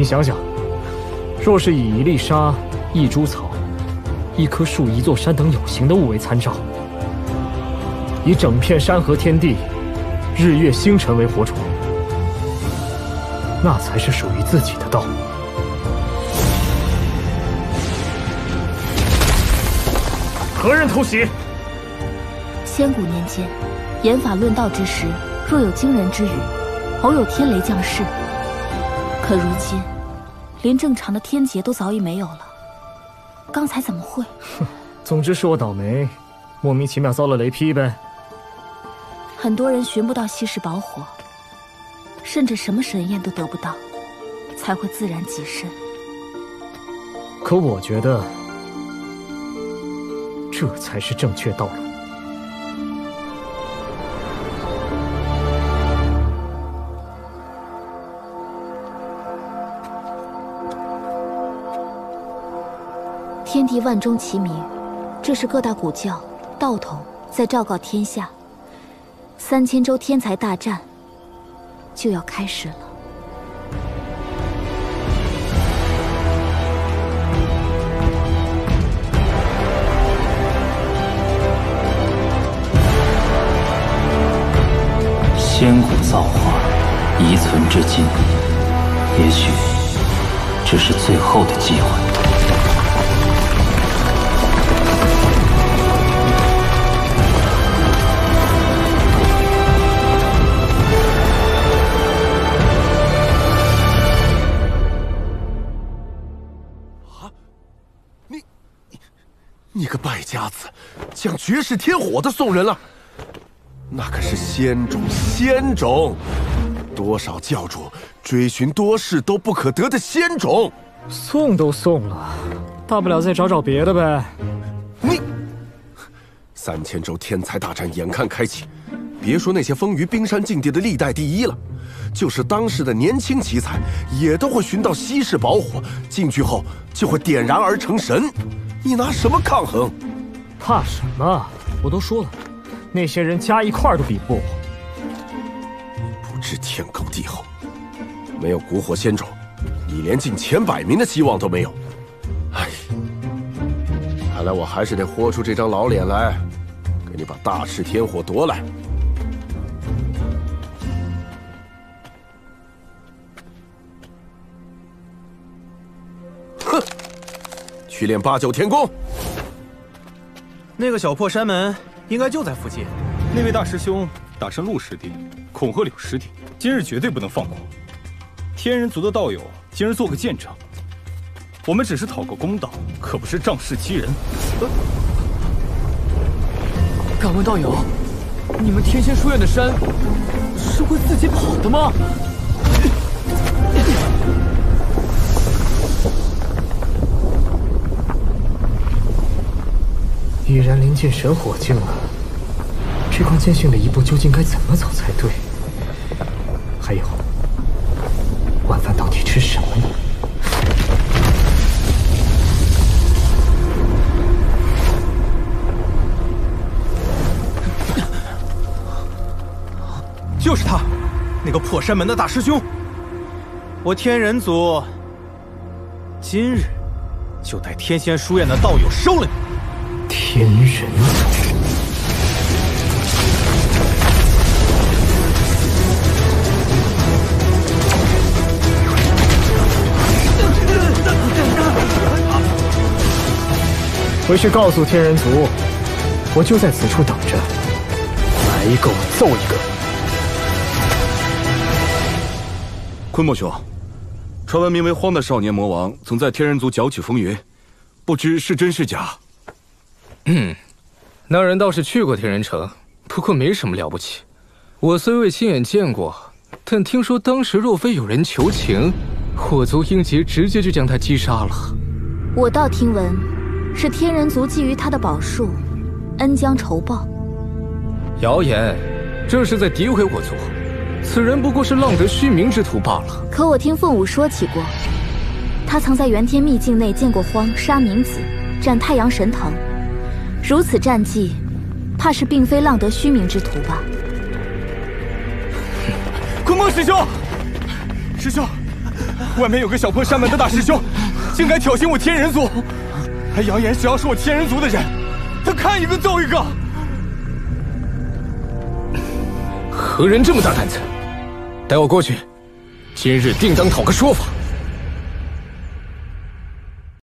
你想想，若是以一粒沙、一株草、一棵树、一座山等有形的物为参照，以整片山河天地、日月星辰为火种，那才是属于自己的道。 何人偷袭？先古年间，演法论道之时，若有惊人之语，偶有天雷降世。可如今，连正常的天劫都早已没有了。刚才怎么会？总之是我倒霉，莫名其妙遭了雷劈呗。很多人寻不到稀世宝火，甚至什么神验都得不到，才会自然极身。可我觉得。 这才是正确道路。天地万钟齐鸣，这是各大古教、道统在昭告天下，3000州天才大战就要开始了。 千古造化，遗存至今，也许这是最后的机会。 你个败家子，将绝世天火都送人了！ 那可是仙种，仙种，多少教主追寻多世都不可得的仙种，送都送了，大不了再找找别的呗。你，3000州天才大战眼看开启，别说那些风于冰山境地的历代第一了，就是当世的年轻奇才，也都会寻到稀世宝火，进去后就会点燃而成神。你拿什么抗衡？怕什么？我都说了。 那些人加一块都比不过我。不知天高地厚，没有古火仙种，你连进前100名的希望都没有。哎，看来我还是得豁出这张老脸来，给你把大炽天火夺来。哼，去练89天功。那个小破山门。 应该就在附近。那位大师兄打伤陆师弟，恐吓柳师弟，今日绝对不能放过。天人族的道友今日做个见证，我们只是讨个公道，可不是仗势欺人。敢问道友，你们天仙书院的山是会自己跑的吗？已然临近神火境了，这块剑性的一步究竟该怎么走才对？还有，晚饭到底吃什么呢？就是他，那个破山门的大师兄。我天人族今日就带天仙书院的道友收了你。 天人族，回去告诉天人族，我就在此处等着，来一个我揍一个。昆莫兄，传闻名为荒的少年魔王曾在天人族搅起风云，不知是真是假？ 嗯，那人倒是去过天人城，不过没什么了不起。我虽未亲眼见过，但听说当时若非有人求情，火族英杰直接就将他击杀了。我倒听闻，是天人族觊觎他的宝术，恩将仇报。谣言，这是在诋毁我族。此人不过是浪得虚名之徒罢了。可我听凤舞说起过，他曾在元天秘境内见过荒杀明子，斩太阳神藤。 如此战绩，怕是并非浪得虚名之徒吧？昆梦师兄，师兄，外面有个小破山门的大师兄，竟敢挑衅我天人族，还扬言只要是我天人族的人，他看一个揍一个。何人这么大胆子？带我过去，今日定当讨个说法。